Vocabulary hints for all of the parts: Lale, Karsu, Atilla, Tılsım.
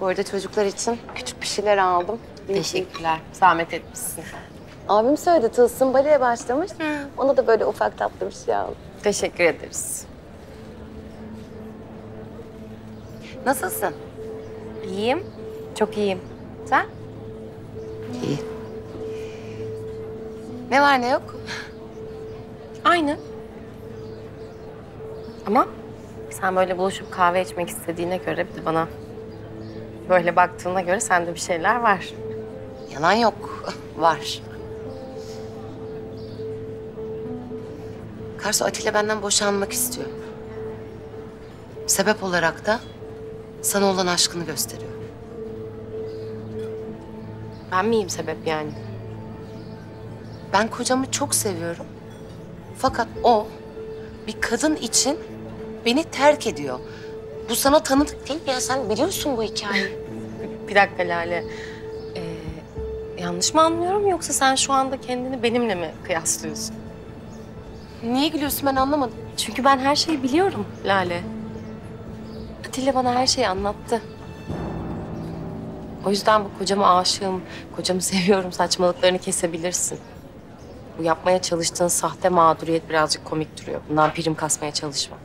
Bu arada çocuklar için küçük bir şeyler aldım. Teşekkürler. Zahmet etmişsin. Abim söyledi, Tılsım baleye başlamış. Ona da böyle ufak tatlı bir şey aldım. Teşekkür ederiz. Nasılsın? İyiyim. Çok iyiyim. Sen? İyi. Ne var ne yok? Aynı. Ama sen böyle buluşup kahve içmek istediğine göre, bir de bana böyle baktığına göre sende bir şeyler var. Yalan yok. Var. Karsu, Atilla benden boşanmak istiyor. Sebep olarak da sana olan aşkını gösteriyor. Ben miyim sebep yani? Ben kocamı çok seviyorum. Fakat o bir kadın için beni terk ediyor. Bu sana tanıdık değil ya, sen biliyorsun bu hikayeyi. Bir dakika Lale. Yanlış mı anlıyorum, yoksa sen şu anda kendini benimle mi kıyaslıyorsun? Niye gülüyorsun, ben anlamadım. Çünkü ben her şeyi biliyorum Lale. Atilla bana her şeyi anlattı. O yüzden bu kocama aşığım, kocamı seviyorum saçmalıklarını kesebilirsin. Bu yapmaya çalıştığın sahte mağduriyet birazcık komik duruyor. Bundan prim kasmaya çalışma.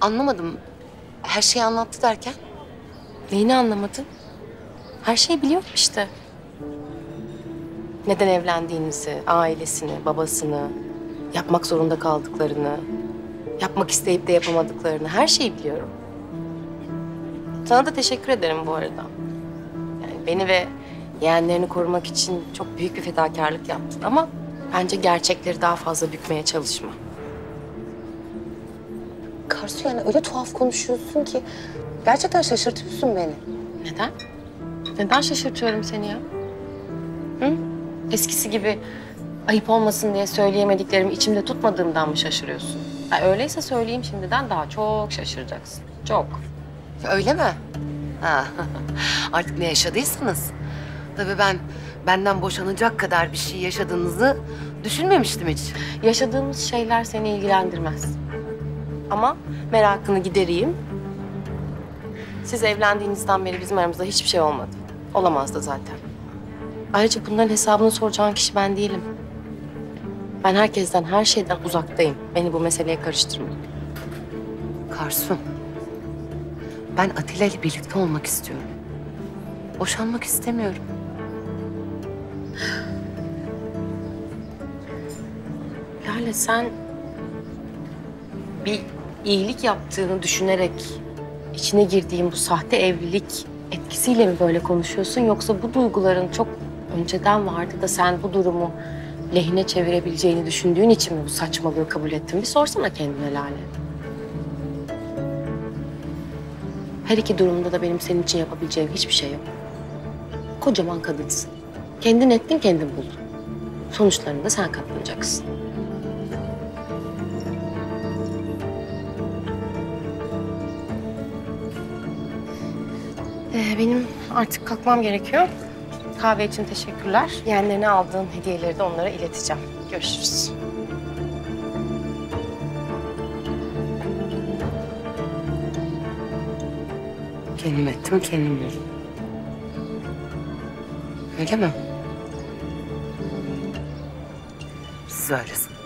Anlamadım. Her şeyi anlattı derken? Neyini anlamadın? Her şeyi biliyorum işte. Neden evlendiğinizi, ailesini, babasını, yapmak zorunda kaldıklarını, yapmak isteyip de yapamadıklarını, her şeyi biliyorum. Sana da teşekkür ederim bu arada. Yani beni ve yeğenlerini korumak için çok büyük bir fedakarlık yaptın ama bence gerçekleri daha fazla bükmeye çalışma. Karsu, yani öyle tuhaf konuşuyorsun ki gerçekten şaşırtıyorsun beni. Neden? Neden şaşırtıyorum seni ya? Hı? Eskisi gibi ayıp olmasın diye söyleyemediklerimi içimde tutmadığımdan mı şaşırıyorsun? Yani öyleyse söyleyeyim şimdiden, daha çok şaşıracaksın. Çok. Öyle mi? Ha. Artık ne yaşadıysanız. Tabii ben benden boşanacak kadar bir şey yaşadığınızı düşünmemiştim hiç. Yaşadığımız şeyler seni ilgilendirmez. Ama merakını gidereyim. Siz evlendiğinizden beri bizim aramızda hiçbir şey olmadı. Olamaz da zaten. Ayrıca bunların hesabını soracağın kişi ben değilim. Ben herkesten, her şeyden uzaktayım. Beni bu meseleye karıştırma. Karsu, ben Atilla ile birlikte olmak istiyorum. Boşanmak istemiyorum. Lale, sen bir iyilik yaptığını düşünerek içine girdiğin bu sahte evlilik etkisiyle mi böyle konuşuyorsun? Yoksa bu duyguların çok önceden vardı da sen bu durumu lehine çevirebileceğini düşündüğün için mi bu saçmalığı kabul ettin? Bir sorsana kendine Lale. Her iki durumda da benim senin için yapabileceğim hiçbir şey yok. Kocaman kadınsın. Kendin ettin, kendin buldun. Sonuçlarını da sen katlanacaksın. Benim artık kalkmam gerekiyor. Kahve için teşekkürler. Yeğenlerine aldığım hediyeleri de onlara ileteceğim. Görüşürüz. Kendim ettim, kendim yerim. Öyle mi? Siz öylesiniz.